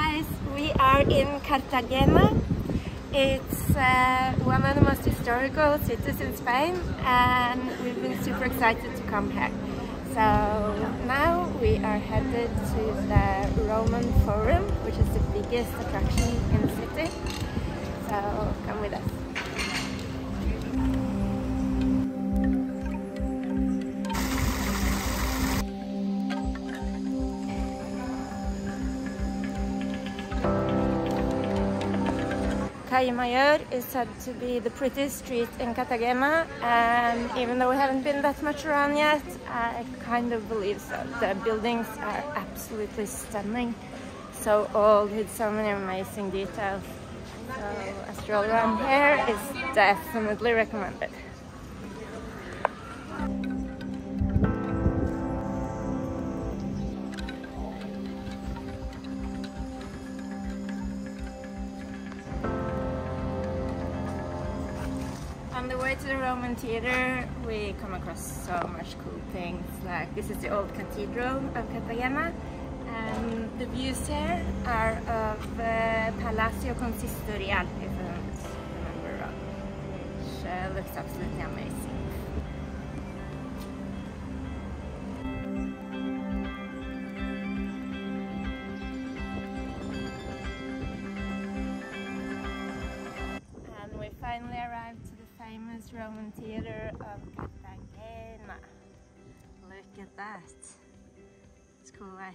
guys, we are in Cartagena. It's one of the most historical cities in Spain, and we've been super excited to come here. So now we are headed to the Roman Forum, which is the biggest attraction in the city. So come with us. Calle Mayor is said to be the prettiest street in Cartagena, and even though we haven't been that much around yet, I kind of believe so. The buildings are absolutely stunning, so old, with so many amazing details. So a stroll around here is definitely recommended. On the way to the Roman Theater, we come across so much cool things. Like, this is the old cathedral of Cartagena, and the views here are of Palacio Consistorial, if I don't remember wrong, which looks absolutely amazing. And we finally arrived to the famous Roman Theater of Cartagena. Look at that. It's cool, eh?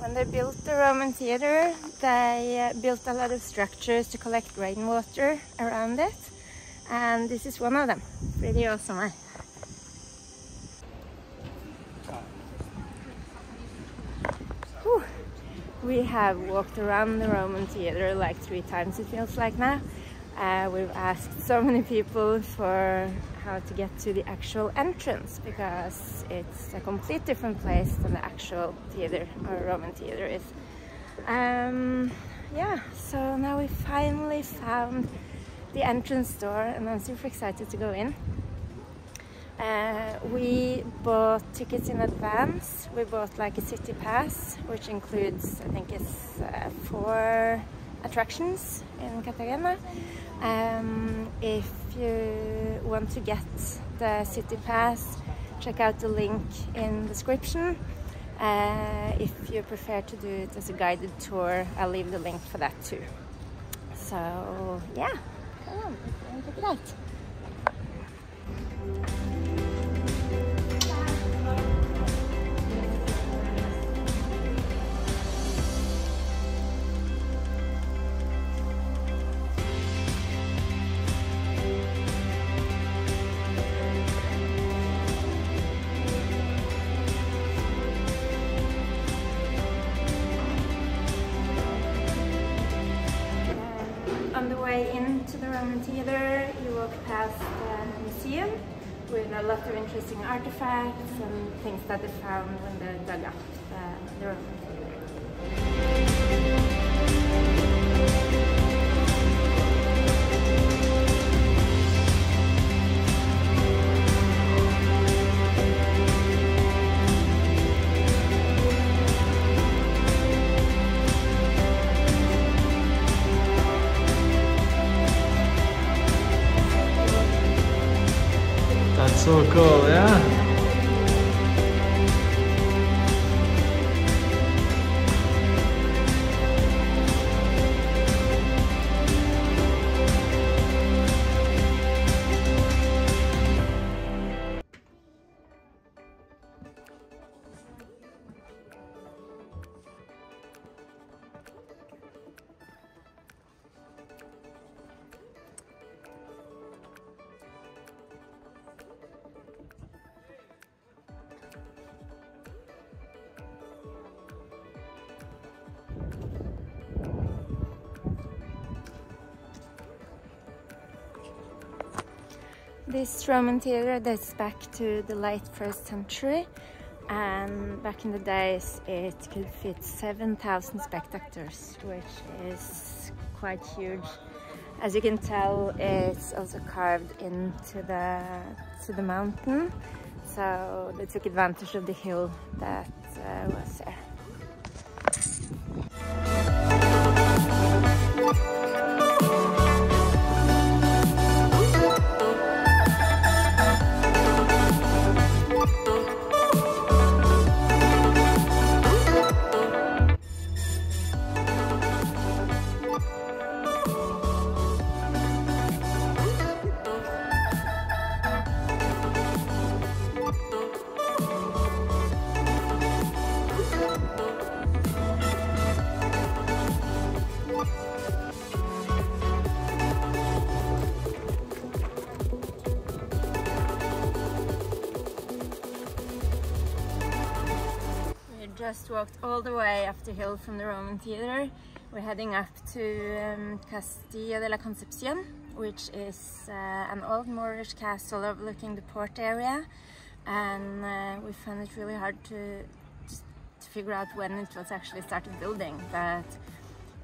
When they built the Roman Theater, they built a lot of structures to collect rainwater around it, and this is one of them. Pretty awesome, eh? Whew. We have walked around the Roman Theater like 3 times, it feels like now. We've asked so many people for how to get to the actual entrance, because it's a complete different place than the actual theater or Roman Theater is. Yeah, so now we finally found the entrance door, and I'm super excited to go in. We bought tickets in advance. We bought like a city pass, which includes, I think it's 4 attractions in Cartagena. If you want to get the city pass, check out the link in the description. If you prefer to do it as a guided tour, I'll leave the link for that too. So yeah, come on, let's check it out. Into the Roman Theater, you walk past the museum with a lot of interesting artifacts and things that they found when they dug up the Roman So cool, yeah? This Roman Theater dates back to the late 1st century, and back in the days it could fit 7,000 spectators, which is quite huge. As you can tell, it's also carved into the mountain, so they took advantage of the hill that was there. Just walked all the way up the hill from the Roman theater. We're heading up to Castillo de la Concepcion, which is an old Moorish castle overlooking the port area, and we found it really hard to figure out when it was actually started building, but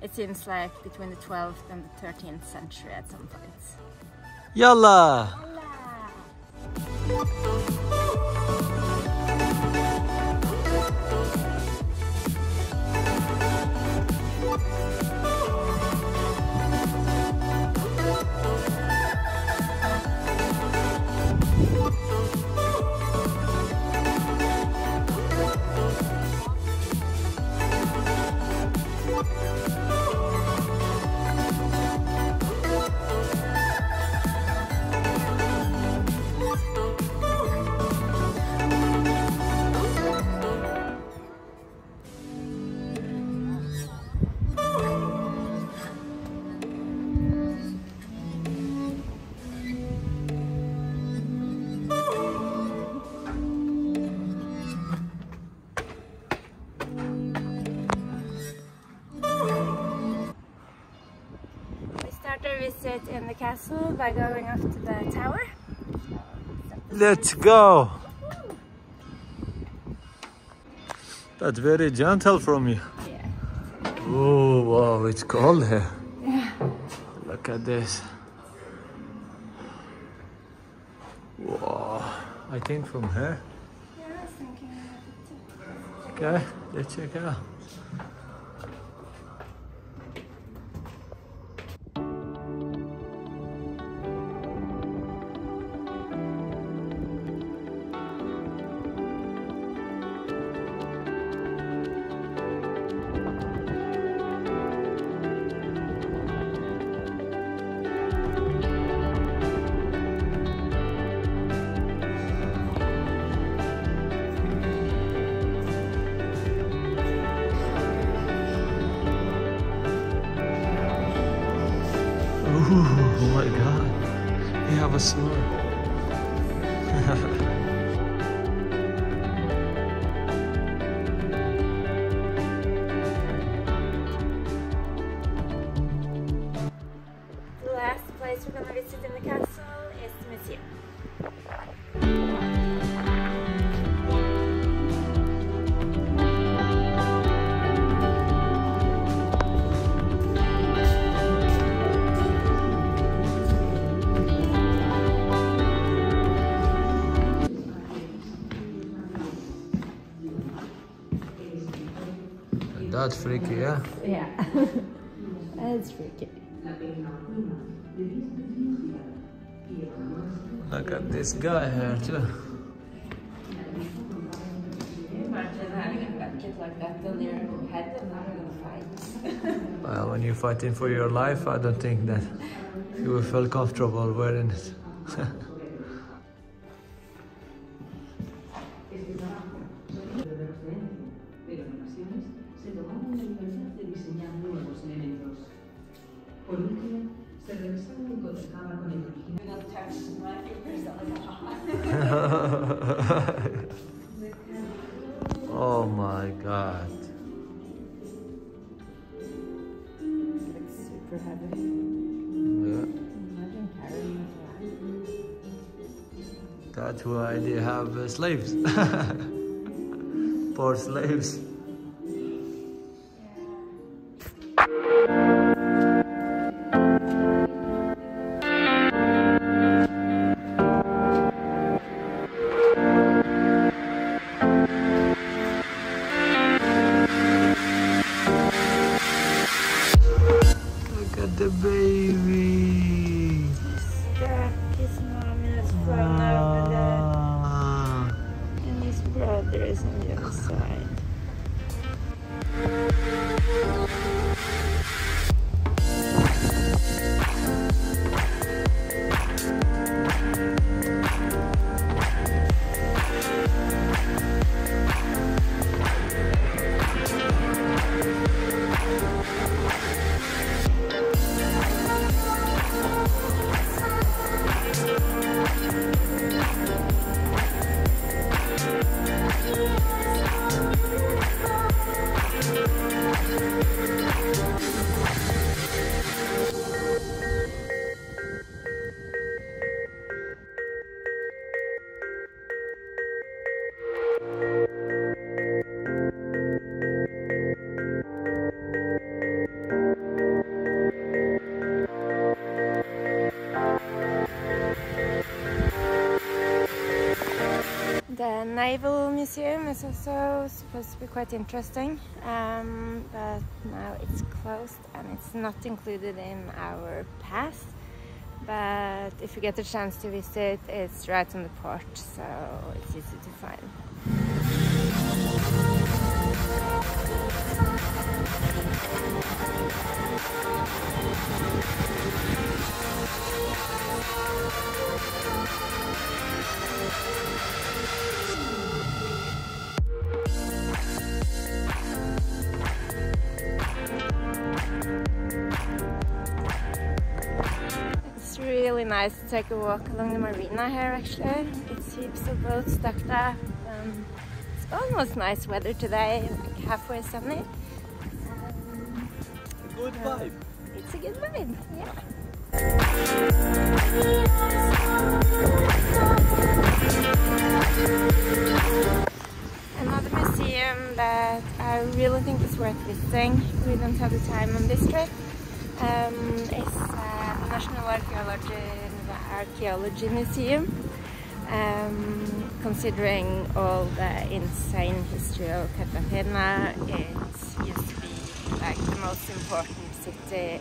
it seems like between the 12th and the 13th century at some point. Yalla! Yalla. Visit in the castle by going up to the tower. Let's go! That's very gentle from you. Yeah. Oh wow, it's cold here. Yeah. Look at this. Wow, I think from here. Yeah, I was thinking about it too. Okay, let's check it out. Oh my god, they have a snow. That's freaky, yeah? Yeah, that's freaky. Look at this guy here too. Imagine having a bucket like that on your head and not gonna fight. Well, when you're fighting for your life, I don't think that you will feel comfortable wearing it. Oh my god. It's like super heavy. Yeah. Imagine carrying it around. That's why they have slaves. Poor slaves. outside. The Naval Museum is also supposed to be quite interesting, but now it's closed and it's not included in our pass. But if you get a chance to visit, it's right on the port, so it's easy to find. It's really nice to take a walk along the marina here actually. It's heaps of boats stacked up. It's almost nice weather today, like halfway sunny. A good vibe. It's a good vibe, yeah. Another museum that I really think is worth visiting, we don't have the time on this trip, is the National Archaeology Museum, considering all the insane history of Cartagena. It used to be like the most important city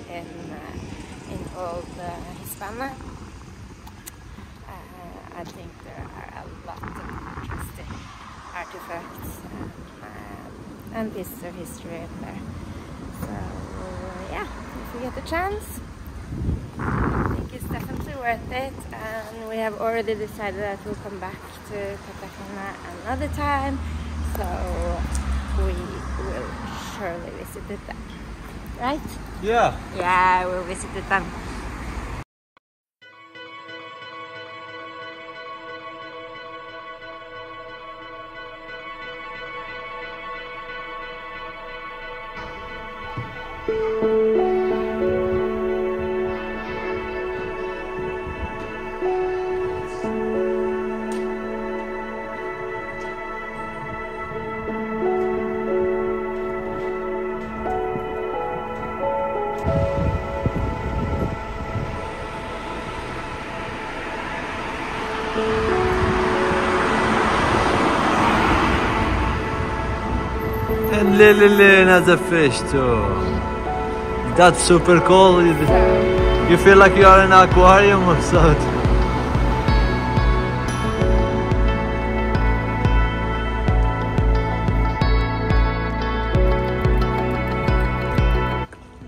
in all the Hispania. I think there are a lot of interesting artifacts and pieces of history in there. So yeah, if you get a chance, I think it's definitely worth it, and we have already decided that we'll come back to Cartagena another time, so we will surely visit it then. Right? Yeah. Yeah, we'll visit it then. And Lililin has a fish too. That's super cool. You feel like you are in an aquarium or something.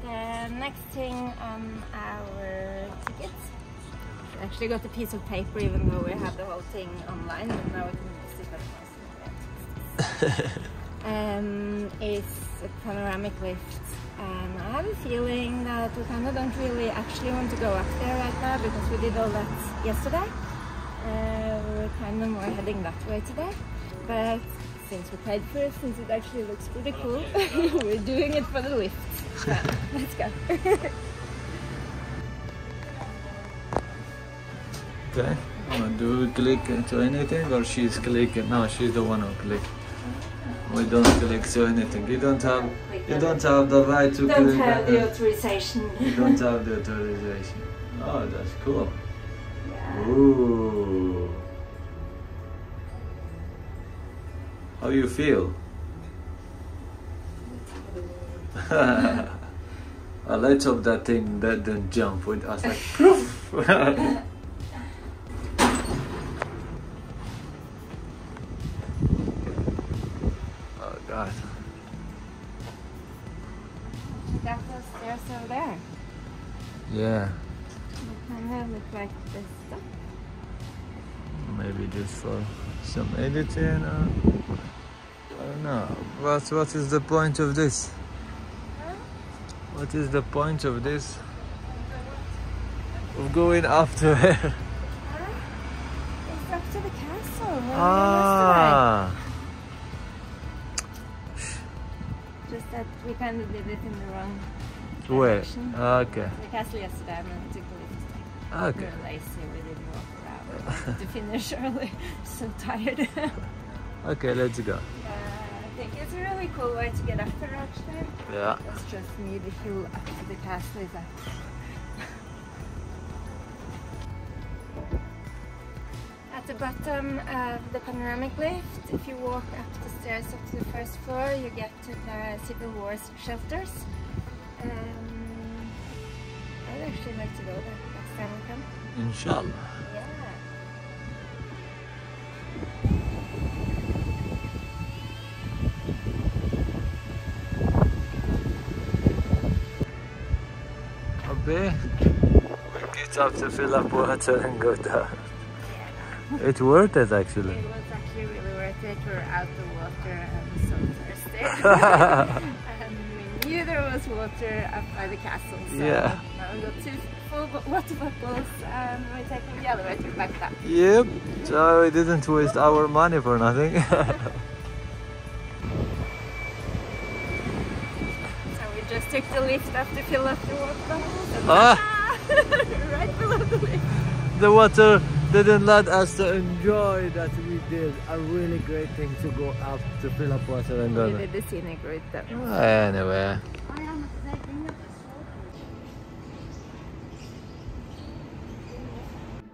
The next thing on our ticket, we actually got a piece of paper even though we had the whole thing online, and now we can visit that. It's a panoramic lift, and I have a feeling that we kind of don't really actually want to go up there right now because we did all that yesterday. We're kind of more heading that way today, but since we paid for it, since it actually looks pretty cool, we're doing it for the lift. So, let's go. Okay, do we click into anything, or she's clicking? No, she's the one who clicked. We don't click to anything. You don't have the right to click. You don't have the authorization. You don't have the authorization. Oh, that's cool. Yeah. Ooh. How you feel? Well, let's hope that thing that didn't jump with us like poof. Yeah. I haven't like this stuff. Maybe just for some editing or I don't know. What is the point of this? Huh? What is the point of this? Of going after her? It's up to the castle. Ah. Just that we kind of did it in the wrong direction. Where? Okay. The castle yesterday, I meant to go today. Okay. We were lazy, we didn't walk around. To finish early, so tired. Okay, let's go. Yeah, I think it's a really cool way to get up the road today. Yeah. It's just me, the hill up to the castle is up. At the bottom of the panoramic lift, if you walk up the stairs up to the first floor, you get to the Civil War shelters. I'd actually like to go there next time we come. Inshallah. Yeah. Abi, we need to fill up water and go down. It's worth it actually. It was actually really worth it. We're out the water and so thirsty. And we knew there was water up by the castle. So yeah. Now we got two full water bottles and we're taking the elevator back down. Yep. So we didn't waste our money for nothing. So we just took the lift up to fill up the water bottles. And right below the lift. The water didn't let us to enjoy that we did a really great thing to go up to fill up water and go. We did the scenic route though. Anyway.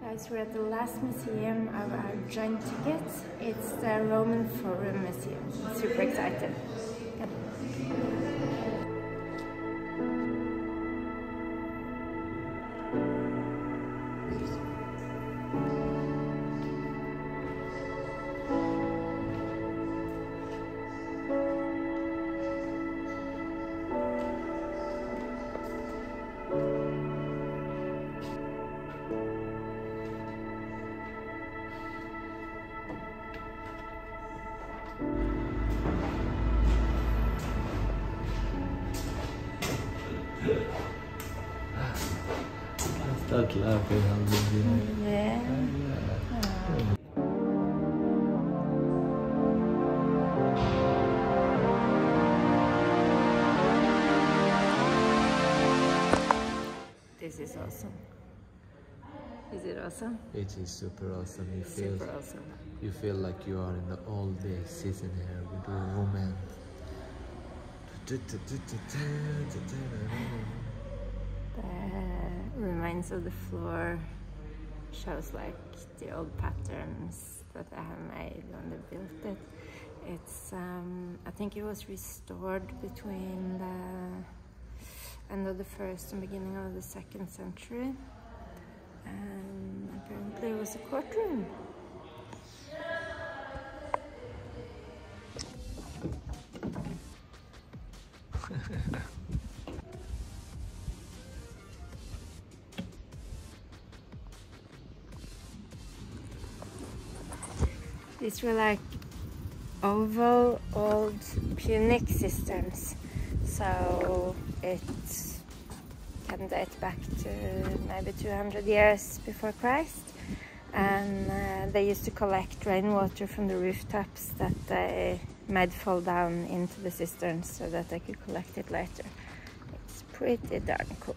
Guys, we're at the last museum of our joint tickets. It's the Roman Forum Museum. I'm super excited. Start laughing, I'll yeah. Yeah. This is awesome. Is it awesome? It is super awesome. You feel like you are in the all day sitting here with a woman. That reminds of the floor, shows like the old patterns that I have made when they built it. It's I think it was restored between the end of the first and beginning of the second century, and apparently it was a courtroom. These were like oval old Punic systems, so it can date back to maybe 200 years before Christ, and they used to collect rainwater from the rooftops that they made fall down into the cisterns so that they could collect it later. It's pretty darn cool.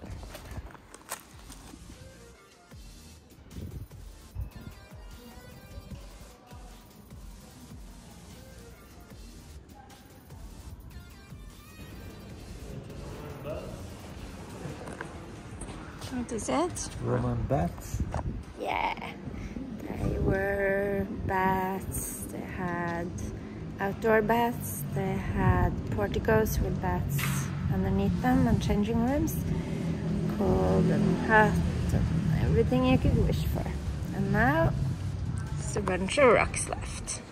What is it? Roman baths. Yeah, they were baths. They had outdoor baths. They had porticos with baths underneath them and changing rooms, cold and hot, and everything you could wish for. And now it's a bunch of rocks left.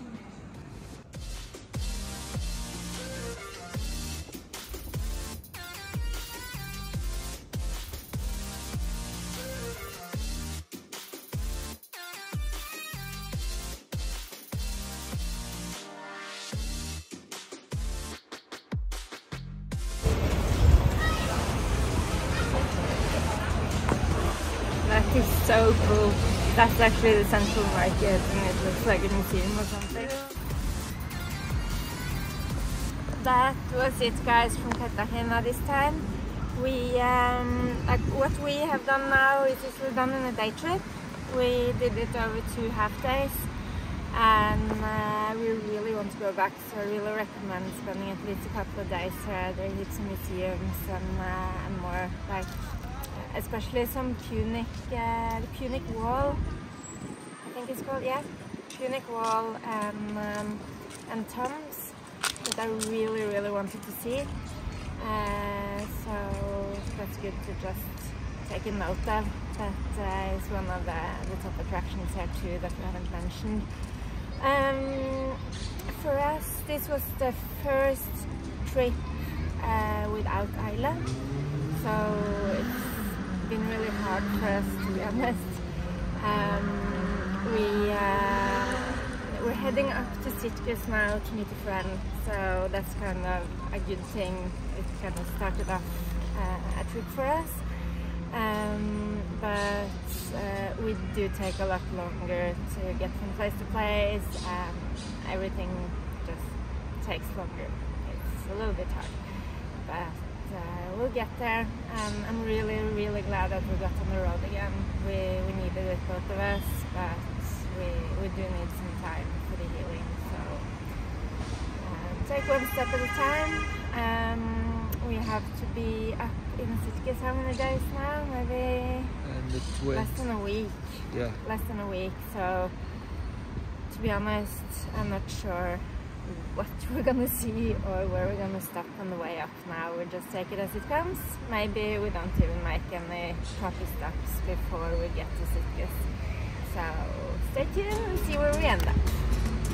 so cool. That's actually the central market and it looks like a museum or something. That was it, guys, from Cartagena this time. We like what we have done now is we've done on a day trip. We did it over 2 half days and we really want to go back, so I really recommend spending at least a couple of days here. There are heaps of museums and more, like especially some Punic Wall, I think it's called, yeah, Punic Wall and tombs that I really wanted to see. So that's good to just take a note of. That is one of the top attractions here too that we haven't mentioned. For us, this was the first trip without Ayla, so it's been really hard for us, to be honest. We're heading up to Sitges now to meet a friend, so that's kind of a good thing. It kind of started off a trip for us. But we do take a lot longer to get from place to place. Everything just takes longer. It's a little bit hard, but we'll get there. I'm really glad that we got on the road again. We needed it, both of us, but we do need some time for the healing. So take one step at a time. We have to be up in Sitges how many days now? Maybe less than a week. Yeah. Less than a week. So to be honest, I'm not sure what we're gonna see or where we're gonna stop on the way up now. We'll just take it as it comes. Maybe we don't even make any coffee stops before we get to Sitges. So stay tuned and see where we end up.